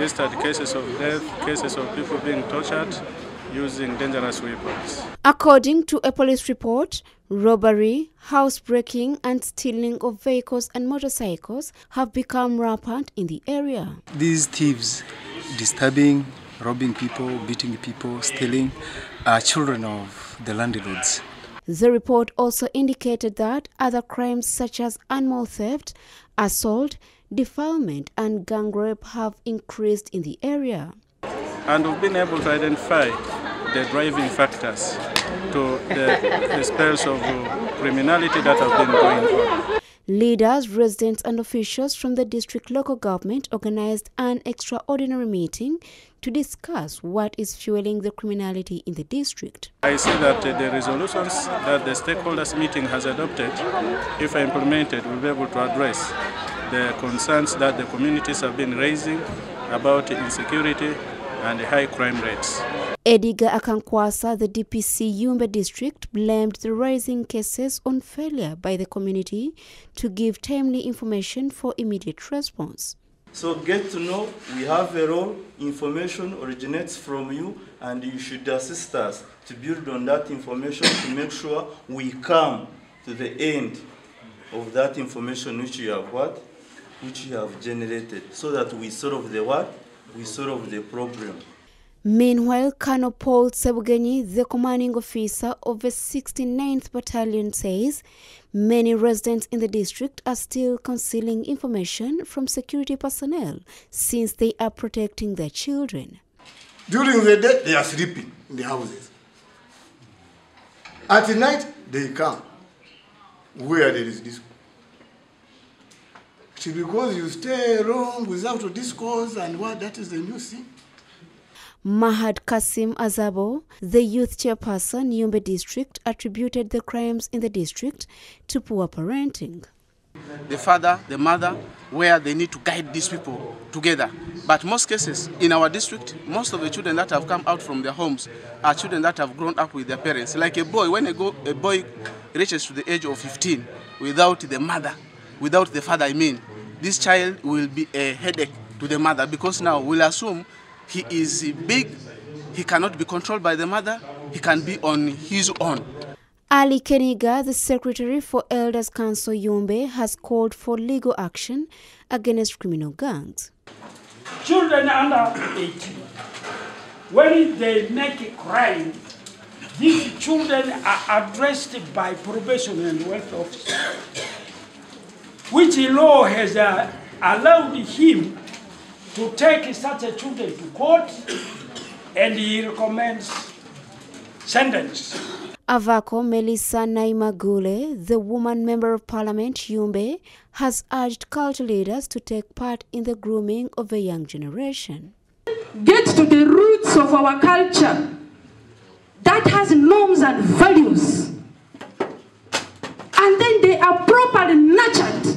registered cases of death, cases of people being tortured using dangerous weapons. According to a police report, robbery, housebreaking and stealing of vehicles and motorcycles have become rampant in the area. These thieves disturbing, robbing people, beating people, stealing are children of the landlords. The report also indicated that other crimes such as animal theft, assault, defilement and gang rape have increased in the area. And we've been able to identify the driving factors to the spells of criminality that have been going on. Leaders, residents and officials from the district local government organized an extraordinary meeting to discuss what is fueling the criminality in the district. I see that the resolutions that the stakeholders meeting has adopted, if implemented, will be able to address the concerns that the communities have been raising about insecurity and the high crime rates. Ediga Akankwasa, the DPC Yumbe district, blamed the rising cases on failure by the community to give timely information for immediate response. So get to know, we have a role, information originates from you and you should assist us to build on that information to make sure we come to the end of that information which you have what? Which you have generated, so that we solve the what? We solve the problem. Meanwhile, Colonel Paul Sebogeni, the commanding officer of the 69th Battalion, says many residents in the district are still concealing information from security personnel since they are protecting their children. During the day, they are sleeping in the houses. At night, they come where there is discourse. It's because you stay wrong without a discourse and what, that is the new thing. Mahad Kasim Azabo, the youth chairperson, Yumbe district, attributed the crimes in the district to poor parenting. The father, the mother, where they need to guide these people together. But most cases in our district, most of the children that have come out from their homes are children that have grown up with their parents. Like a boy, when a boy reaches to the age of 15 without the mother, without the father, I mean, this child will be a headache to the mother, because now we'll assume he is big, he cannot be controlled by the mother, he can be on his own. Ali Keniga, the secretary for Elders Council Yumbe, has called for legal action against criminal gangs. Children under 18, when they make a crime, these children are addressed by probation and welfare officers, which law has allowed him to take such a children to court, and he recommends sentence. Avako Melissa Naimagule, the woman member of parliament Yumbe, has urged cultural leaders to take part in the grooming of the young generation. Get to the roots of our culture that has norms and values, and then they are properly nurtured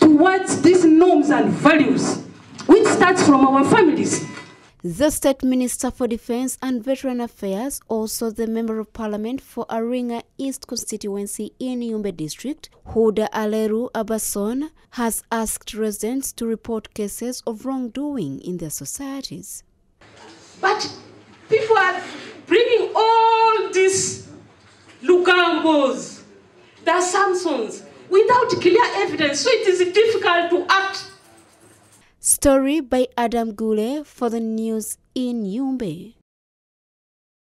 towards these norms and values, which starts from our families. The State Minister for Defence and Veteran Affairs, also the Member of Parliament for Aringa East constituency in Yumbe district, Huda Aleru Abason, has asked residents to report cases of wrongdoing in their societies. But people are bringing all these Lugambos, the Samsons, without clear evidence, so it is difficult to act. Story by Adam Gule for the news in Yumbe.